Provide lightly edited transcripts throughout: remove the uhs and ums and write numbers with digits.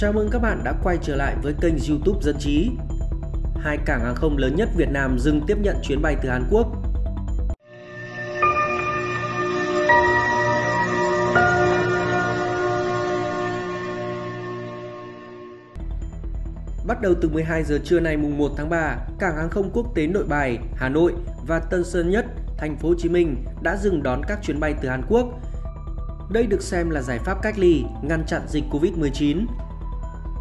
Chào mừng các bạn đã quay trở lại với kênh YouTube Dân Trí. Hai cảng hàng không lớn nhất Việt Nam dừng tiếp nhận chuyến bay từ Hàn Quốc. Bắt đầu từ 12 giờ trưa nay mùng 1 tháng 3, cảng hàng không quốc tế Nội Bài, Hà Nội và Tân Sơn Nhất, thành phố Hồ Chí Minh đã dừng đón các chuyến bay từ Hàn Quốc. Đây được xem là giải pháp cách ly, ngăn chặn dịch Covid-19.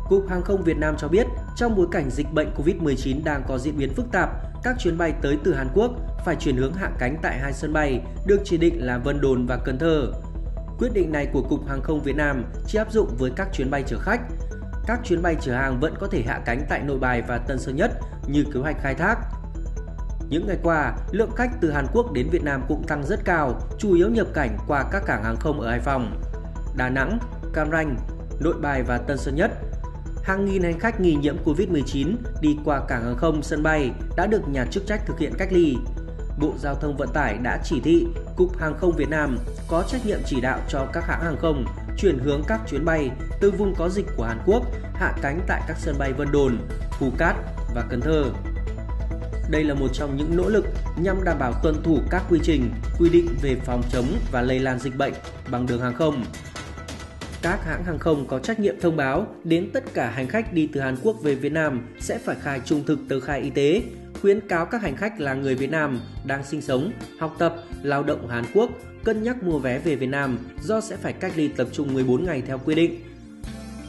Cục Hàng không Việt Nam cho biết, trong bối cảnh dịch bệnh Covid-19 đang có diễn biến phức tạp, các chuyến bay tới từ Hàn Quốc phải chuyển hướng hạ cánh tại hai sân bay được chỉ định là Vân Đồn và Cần Thơ. Quyết định này của Cục Hàng không Việt Nam chỉ áp dụng với các chuyến bay chở khách. Các chuyến bay chở hàng vẫn có thể hạ cánh tại Nội Bài và Tân Sơn Nhất như kế hoạch khai thác. Những ngày qua, lượng khách từ Hàn Quốc đến Việt Nam cũng tăng rất cao, chủ yếu nhập cảnh qua các cảng hàng không ở Hải Phòng, Đà Nẵng, Cam Ranh, Nội Bài và Tân Sơn Nhất. Hàng nghìn hành khách nghi nhiễm Covid-19 đi qua cảng hàng không, sân bay đã được nhà chức trách thực hiện cách ly. Bộ Giao thông Vận tải đã chỉ thị Cục Hàng không Việt Nam có trách nhiệm chỉ đạo cho các hãng hàng không chuyển hướng các chuyến bay từ vùng có dịch của Hàn Quốc hạ cánh tại các sân bay Vân Đồn, Phú Cát và Cần Thơ. Đây là một trong những nỗ lực nhằm đảm bảo tuân thủ các quy trình, quy định về phòng chống và lây lan dịch bệnh bằng đường hàng không. Các hãng hàng không có trách nhiệm thông báo đến tất cả hành khách đi từ Hàn Quốc về Việt Nam sẽ phải khai trung thực tờ khai y tế, khuyến cáo các hành khách là người Việt Nam đang sinh sống, học tập, lao động Hàn Quốc cân nhắc mua vé về Việt Nam do sẽ phải cách ly tập trung 14 ngày theo quy định.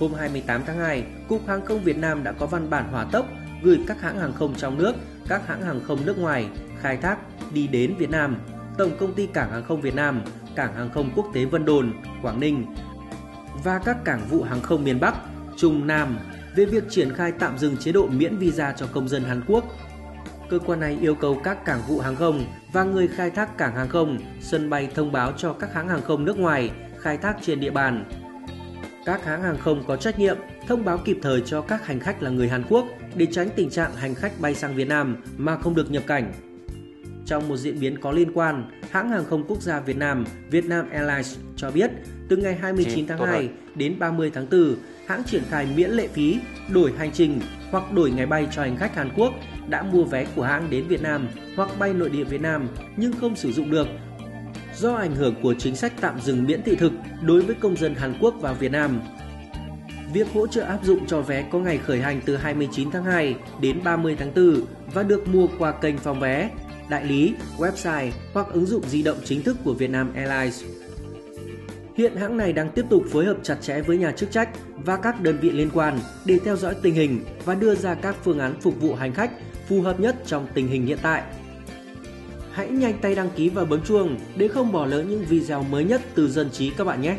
Hôm 28 tháng 2, Cục Hàng không Việt Nam đã có văn bản hỏa tốc gửi các hãng hàng không trong nước, các hãng hàng không nước ngoài khai thác đi đến Việt Nam, Tổng công ty Cảng hàng không Việt Nam, Cảng hàng không quốc tế Vân Đồn, Quảng Ninh và các cảng vụ hàng không miền Bắc, Trung, Nam về việc triển khai tạm dừng chế độ miễn visa cho công dân Hàn Quốc. Cơ quan này yêu cầu các cảng vụ hàng không và người khai thác cảng hàng không, sân bay thông báo cho các hãng hàng không nước ngoài khai thác trên địa bàn. Các hãng hàng không có trách nhiệm thông báo kịp thời cho các hành khách là người Hàn Quốc để tránh tình trạng hành khách bay sang Việt Nam mà không được nhập cảnh. Trong một diễn biến có liên quan, hãng hàng không quốc gia Việt Nam, Vietnam Airlines cho biết từ ngày 29 tháng 2 đến 30 tháng 4, hãng triển khai miễn lệ phí, đổi hành trình hoặc đổi ngày bay cho hành khách Hàn Quốc đã mua vé của hãng đến Việt Nam hoặc bay nội địa Việt Nam nhưng không sử dụng được do ảnh hưởng của chính sách tạm dừng miễn thị thực đối với công dân Hàn Quốc vào Việt Nam. Việc hỗ trợ áp dụng cho vé có ngày khởi hành từ 29 tháng 2 đến 30 tháng 4 và được mua qua kênh phòng vé, đại lý, website hoặc ứng dụng di động chính thức của Vietnam Airlines. Hiện hãng này đang tiếp tục phối hợp chặt chẽ với nhà chức trách và các đơn vị liên quan để theo dõi tình hình và đưa ra các phương án phục vụ hành khách phù hợp nhất trong tình hình hiện tại. Hãy nhanh tay đăng ký và bấm chuông để không bỏ lỡ những video mới nhất từ Dân Trí các bạn nhé!